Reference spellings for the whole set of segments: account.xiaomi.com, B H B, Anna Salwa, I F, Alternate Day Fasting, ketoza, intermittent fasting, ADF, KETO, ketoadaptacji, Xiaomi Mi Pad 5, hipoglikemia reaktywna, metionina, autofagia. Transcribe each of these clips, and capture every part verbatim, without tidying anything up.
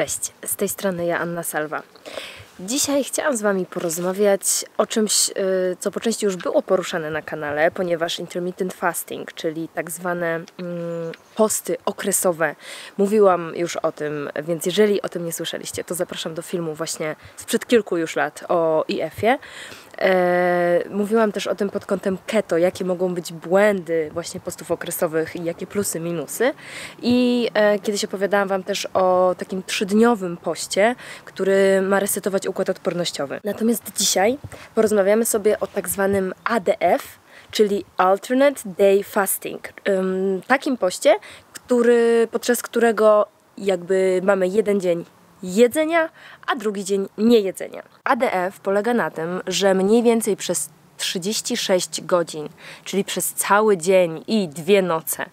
Cześć, z tej strony ja, Anna Salwa. Dzisiaj chciałam z Wami porozmawiać o czymś, co po części już było poruszane na kanale, ponieważ intermittent fasting, czyli tak zwane posty okresowe. Mówiłam już o tym, więc jeżeli o tym nie słyszeliście, to zapraszam do filmu właśnie sprzed kilku już lat o I F ie. Mówiłam też o tym pod kątem keto, jakie mogą być błędy właśnie postów okresowych i jakie plusy, minusy. I kiedyś opowiadałam Wam też o takim trzydniowym poście, który ma resetować układ odpornościowy. Natomiast dzisiaj porozmawiamy sobie o tak zwanym A D F, czyli Alternate Day Fasting. Takim poście, który, podczas którego jakby mamy jeden dzień jedzenia, a drugi dzień niejedzenia. A D F polega na tym, że mniej więcej przez trzydzieści sześć godzin, czyli przez cały dzień i dwie noce,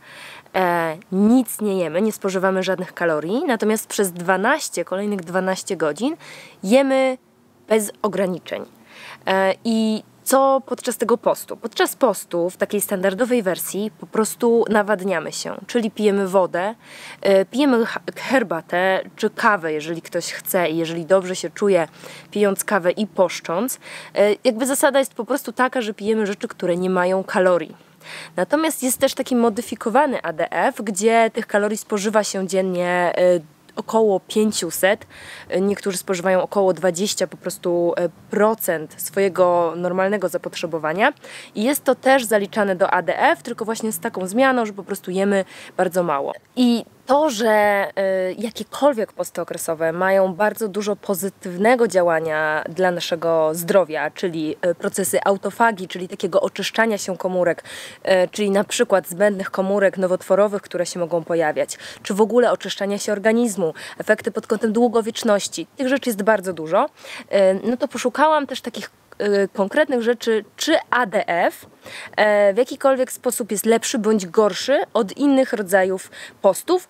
e, nic nie jemy, nie spożywamy żadnych kalorii, natomiast przez dwanaście, kolejnych dwanaście godzin jemy bez ograniczeń. E, i Co podczas tego postu? Podczas postu w takiej standardowej wersji po prostu nawadniamy się, czyli pijemy wodę, pijemy herbatę czy kawę, jeżeli ktoś chce i jeżeli dobrze się czuje pijąc kawę i poszcząc. Jakby zasada jest po prostu taka, że pijemy rzeczy, które nie mają kalorii. Natomiast jest też taki modyfikowany A D F, gdzie tych kalorii spożywa się dziennie około pięćset, niektórzy spożywają około dwadzieścia po prostu procent swojego normalnego zapotrzebowania i jest to też zaliczane do A D F, tylko właśnie z taką zmianą, że po prostu jemy bardzo mało. I to, że jakiekolwiek posty okresowe mają bardzo dużo pozytywnego działania dla naszego zdrowia, czyli procesy autofagii, czyli takiego oczyszczania się komórek, czyli na przykład zbędnych komórek nowotworowych, które się mogą pojawiać, czy w ogóle oczyszczania się organizmu, efekty pod kątem długowieczności, tych rzeczy jest bardzo dużo, no to poszukałam też takich konkretnych rzeczy, czy A D F w jakikolwiek sposób jest lepszy bądź gorszy od innych rodzajów postów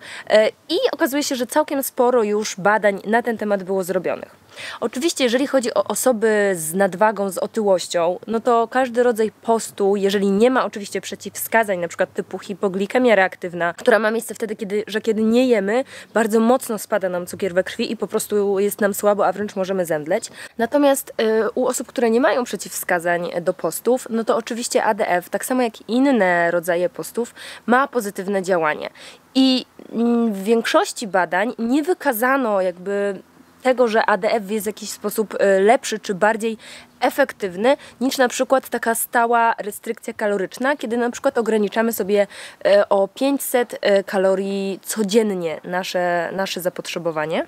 i okazuje się, że całkiem sporo już badań na ten temat było zrobionych. Oczywiście, jeżeli chodzi o osoby z nadwagą, z otyłością, no to każdy rodzaj postu, jeżeli nie ma oczywiście przeciwwskazań, na przykład typu hipoglikemia reaktywna, która ma miejsce wtedy, kiedy, że kiedy nie jemy, bardzo mocno spada nam cukier we krwi i po prostu jest nam słabo, a wręcz możemy zemdleć. Natomiast y, u osób, które nie mają przeciwwskazań do postów, no to oczywiście A D F, tak samo jak inne rodzaje postów, ma pozytywne działanie. I w większości badań nie wykazano jakby tego, że A D F jest w jakiś sposób lepszy czy bardziej efektywny niż na przykład taka stała restrykcja kaloryczna, kiedy na przykład ograniczamy sobie o pięćset kalorii codziennie nasze, nasze zapotrzebowanie.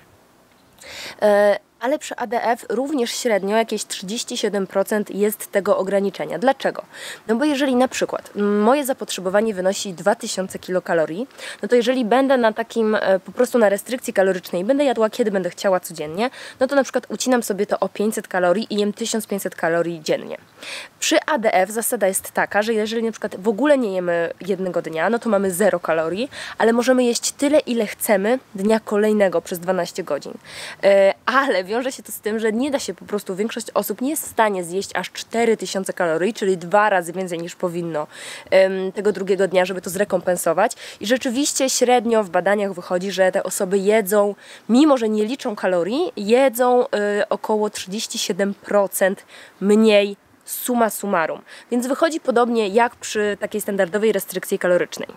Ale przy A D F również średnio jakieś trzydzieści siedem procent jest tego ograniczenia. Dlaczego? No bo jeżeli na przykład moje zapotrzebowanie wynosi dwa tysiące kilokalorii, no to jeżeli będę na takim, po prostu na restrykcji kalorycznej, będę jadła kiedy będę chciała codziennie, no to na przykład ucinam sobie to o pięćset kalorii i jem tysiąc pięćset kalorii dziennie. Przy A D F zasada jest taka, że jeżeli na przykład w ogóle nie jemy jednego dnia, no to mamy zero kalorii, ale możemy jeść tyle, ile chcemy dnia kolejnego przez dwanaście godzin. Yy, ale wiąże się to z tym, że nie da się po prostu, większość osób nie jest w stanie zjeść aż cztery tysiące kalorii, czyli dwa razy więcej niż powinno ym, tego drugiego dnia, żeby to zrekompensować. I rzeczywiście średnio w badaniach wychodzi, że te osoby jedzą, mimo że nie liczą kalorii, jedzą yy, około trzydzieści siedem procent mniej summa summarum. Więc wychodzi podobnie jak przy takiej standardowej restrykcji kalorycznej.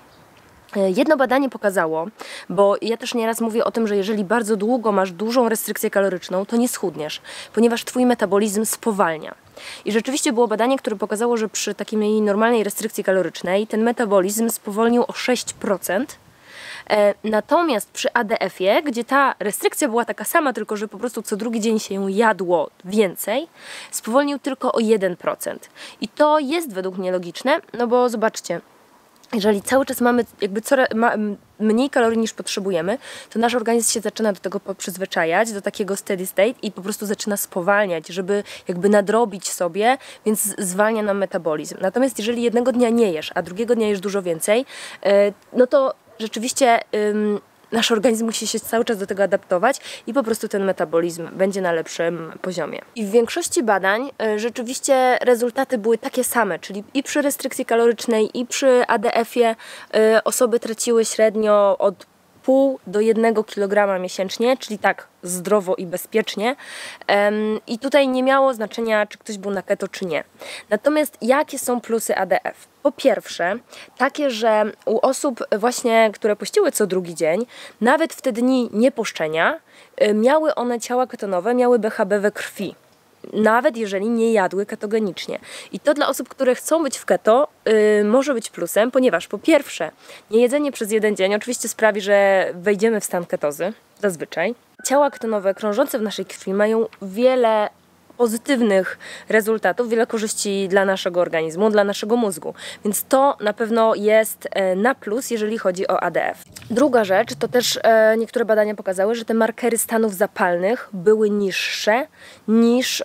Jedno badanie pokazało, bo ja też nieraz mówię o tym, że jeżeli bardzo długo masz dużą restrykcję kaloryczną, to nie schudniesz, ponieważ twój metabolizm spowalnia. I rzeczywiście było badanie, które pokazało, że przy takiej normalnej restrykcji kalorycznej ten metabolizm spowolnił o sześć procent. Natomiast przy A D F ie, gdzie ta restrykcja była taka sama, tylko że po prostu co drugi dzień się ją jadło więcej, spowolnił tylko o jeden procent. I to jest według mnie logiczne, no bo zobaczcie, jeżeli cały czas mamy jakby coraz mniej kalorii niż potrzebujemy, to nasz organizm się zaczyna do tego przyzwyczajać, do takiego steady state i po prostu zaczyna spowalniać, żeby jakby nadrobić sobie, więc zwalnia nam metabolizm. Natomiast jeżeli jednego dnia nie jesz, a drugiego dnia jesz dużo więcej, no to rzeczywiście nasz organizm musi się cały czas do tego adaptować i po prostu ten metabolizm będzie na lepszym poziomie. I w większości badań rzeczywiście rezultaty były takie same, czyli i przy restrykcji kalorycznej, i przy A D F ie osoby traciły średnio od zero przecinek pięć do jednego kilograma miesięcznie, czyli tak zdrowo i bezpiecznie. I tutaj nie miało znaczenia, czy ktoś był na keto, czy nie. Natomiast jakie są plusy A D F? Po pierwsze, takie, że u osób właśnie, które pościły co drugi dzień, nawet w te dni nieposzczenia, miały one ciała ketonowe, miały B H B we krwi. Nawet jeżeli nie jadły ketogenicznie. I to dla osób, które chcą być w keto, yy, może być plusem, ponieważ po pierwsze, niejedzenie przez jeden dzień oczywiście sprawi, że wejdziemy w stan ketozy, zazwyczaj. Ciała ketonowe krążące w naszej krwi mają wiele pozytywnych rezultatów, wiele korzyści dla naszego organizmu, dla naszego mózgu. Więc to na pewno jest na plus, jeżeli chodzi o A D F. Druga rzecz, to też niektóre badania pokazały, że te markery stanów zapalnych były niższe niż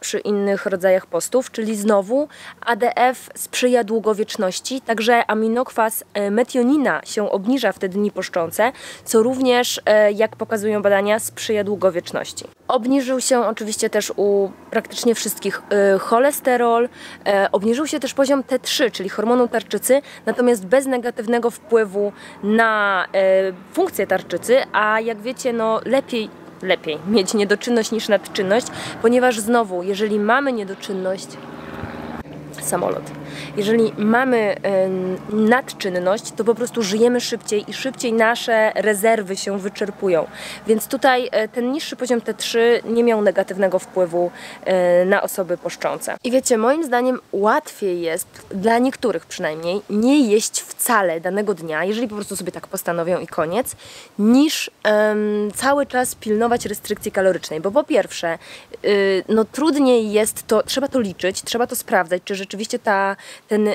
przy innych rodzajach postów, czyli znowu A D F sprzyja długowieczności, także aminokwas metionina się obniża w te dni poszczące, co również, jak pokazują badania, sprzyja długowieczności. Obniżył się oczywiście też u praktycznie wszystkich y, cholesterol, y, obniżył się też poziom T trzy, czyli hormonu tarczycy, natomiast bez negatywnego wpływu na y, funkcję tarczycy, a jak wiecie, no lepiej, lepiej mieć niedoczynność niż nadczynność, ponieważ znowu, jeżeli mamy niedoczynność, samolot. Jeżeli mamy y, nadczynność, to po prostu żyjemy szybciej i szybciej nasze rezerwy się wyczerpują. Więc tutaj y, ten niższy poziom T trzy nie miał negatywnego wpływu y, na osoby poszczące. I wiecie, moim zdaniem łatwiej jest, dla niektórych przynajmniej, nie jeść wcale danego dnia, jeżeli po prostu sobie tak postanowią i koniec, niż y, cały czas pilnować restrykcji kalorycznej. Bo po pierwsze, y, no trudniej jest to, trzeba to liczyć, trzeba to sprawdzać, czy rzeczywiście ta ten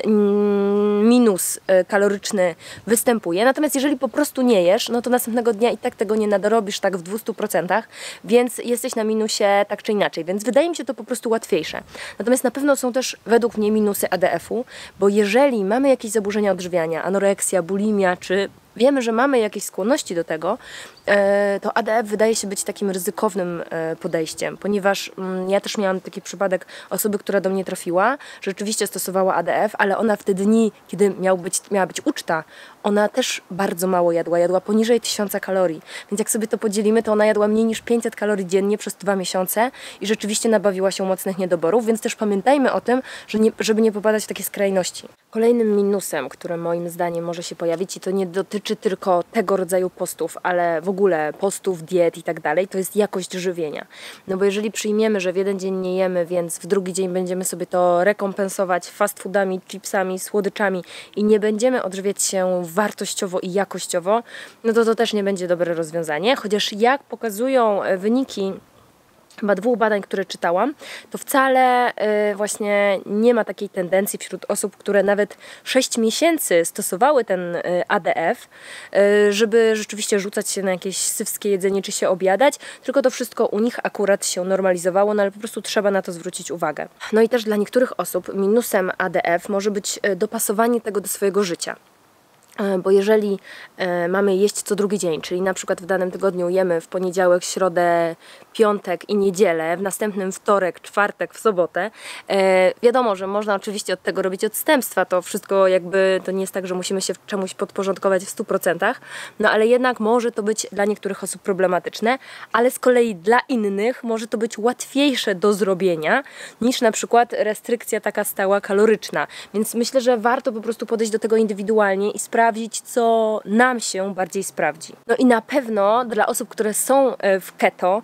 minus kaloryczny występuje. Natomiast jeżeli po prostu nie jesz, no to następnego dnia i tak tego nie nadrobisz tak w dwustu procentach, więc jesteś na minusie tak czy inaczej. Więc wydaje mi się to po prostu łatwiejsze. Natomiast na pewno są też według mnie minusy A D F-u, bo jeżeli mamy jakieś zaburzenia odżywiania, anoreksja, bulimia, czy wiemy, że mamy jakieś skłonności do tego, to A D F wydaje się być takim ryzykownym podejściem, ponieważ ja też miałam taki przypadek osoby, która do mnie trafiła, rzeczywiście stosowała A D F, ale ona w te dni, kiedy miał być, miała być uczta, ona też bardzo mało jadła, jadła poniżej tysiąca kalorii, więc jak sobie to podzielimy, to ona jadła mniej niż pięćset kalorii dziennie przez dwa miesiące i rzeczywiście nabawiła się mocnych niedoborów, więc też pamiętajmy o tym, że nie, żeby nie popadać w takie skrajności. Kolejnym minusem, który moim zdaniem może się pojawić, i to nie dotyczy tylko tego rodzaju postów, ale w ogóle postów, diet i tak dalej, to jest jakość żywienia. No bo jeżeli przyjmiemy, że w jeden dzień nie jemy, więc w drugi dzień będziemy sobie to rekompensować fast foodami, chipsami, słodyczami i nie będziemy odżywiać się wartościowo i jakościowo, no to to też nie będzie dobre rozwiązanie, chociaż jak pokazują wyniki chyba dwóch badań, które czytałam, to wcale y, właśnie nie ma takiej tendencji wśród osób, które nawet sześć miesięcy stosowały ten y, A D F, y, żeby rzeczywiście rzucać się na jakieś sywskie jedzenie czy się objadać, tylko to wszystko u nich akurat się normalizowało, no ale po prostu trzeba na to zwrócić uwagę. No i też dla niektórych osób minusem A D F może być y, dopasowanie tego do swojego życia. Bo jeżeli e, mamy jeść co drugi dzień, czyli na przykład w danym tygodniu jemy w poniedziałek, środę, piątek i niedzielę, w następnym wtorek, czwartek, w sobotę, e, wiadomo, że można oczywiście od tego robić odstępstwa, to wszystko jakby, to nie jest tak, że musimy się czemuś podporządkować w stu procentach, no ale jednak może to być dla niektórych osób problematyczne, ale z kolei dla innych może to być łatwiejsze do zrobienia niż na przykład restrykcja taka stała kaloryczna, więc myślę, że warto po prostu podejść do tego indywidualnie i sprawdzić, co nam się bardziej sprawdzi. No i na pewno dla osób, które są w keto,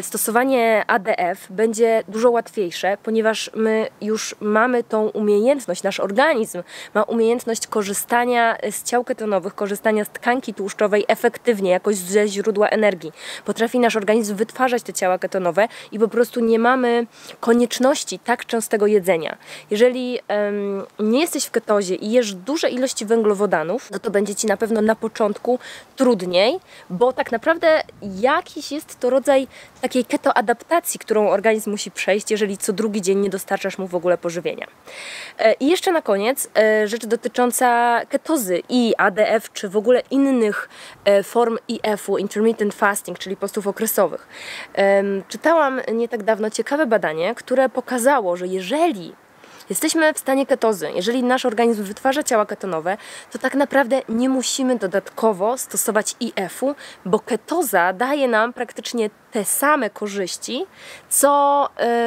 stosowanie A D F będzie dużo łatwiejsze, ponieważ my już mamy tą umiejętność, nasz organizm ma umiejętność korzystania z ciał ketonowych, korzystania z tkanki tłuszczowej efektywnie, jakoś ze źródła energii. Potrafi nasz organizm wytwarzać te ciała ketonowe i po prostu nie mamy konieczności tak częstego jedzenia. Jeżeli um, nie jesteś w ketozie i jesz duże ilości węglowodanów, no to będzie Ci na pewno na początku trudniej, bo tak naprawdę jakiś jest to rodzaj takiej ketoadaptacji, którą organizm musi przejść, jeżeli co drugi dzień nie dostarczasz mu w ogóle pożywienia. I jeszcze na koniec rzecz dotycząca ketozy i A D F, czy w ogóle innych form I F-u, intermittent fasting, czyli postów okresowych. Czytałam nie tak dawno ciekawe badanie, które pokazało, że jeżeli Jesteśmy w stanie ketozy. Jeżeli nasz organizm wytwarza ciała ketonowe, to tak naprawdę nie musimy dodatkowo stosować I F-u, bo ketoza daje nam praktycznie te same korzyści, co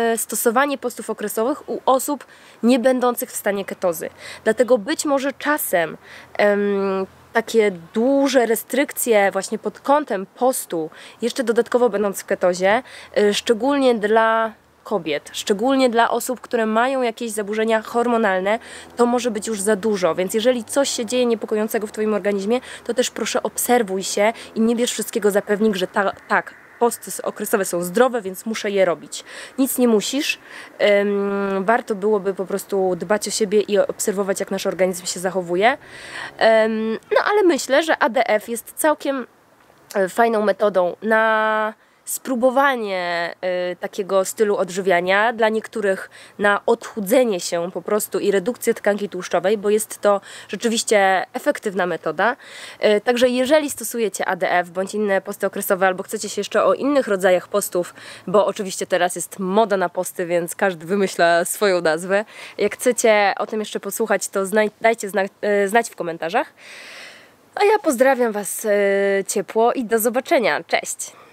yy, stosowanie postów okresowych u osób nie będących w stanie ketozy. Dlatego być może czasem yy, takie duże restrykcje właśnie pod kątem postu, jeszcze dodatkowo będąc w ketozie, yy, szczególnie dla kobiet, szczególnie dla osób, które mają jakieś zaburzenia hormonalne, to może być już za dużo, więc jeżeli coś się dzieje niepokojącego w Twoim organizmie, to też proszę obserwuj się i nie bierz wszystkiego za pewnik, że ta, tak, posty okresowe są zdrowe, więc muszę je robić. Nic nie musisz. Ym, warto byłoby po prostu dbać o siebie i obserwować, jak nasz organizm się zachowuje. Ym, no ale myślę, że A D F jest całkiem fajną metodą na spróbowanie y, takiego stylu odżywiania, dla niektórych na odchudzenie się po prostu i redukcję tkanki tłuszczowej, bo jest to rzeczywiście efektywna metoda. Y, także jeżeli stosujecie A D F bądź inne posty okresowe, albo chcecie się jeszcze o innych rodzajach postów, bo oczywiście teraz jest moda na posty, więc każdy wymyśla swoją nazwę. Jak chcecie o tym jeszcze posłuchać, to znaj- dajcie zna- y, znać w komentarzach. A ja pozdrawiam Was y, ciepło i do zobaczenia. Cześć!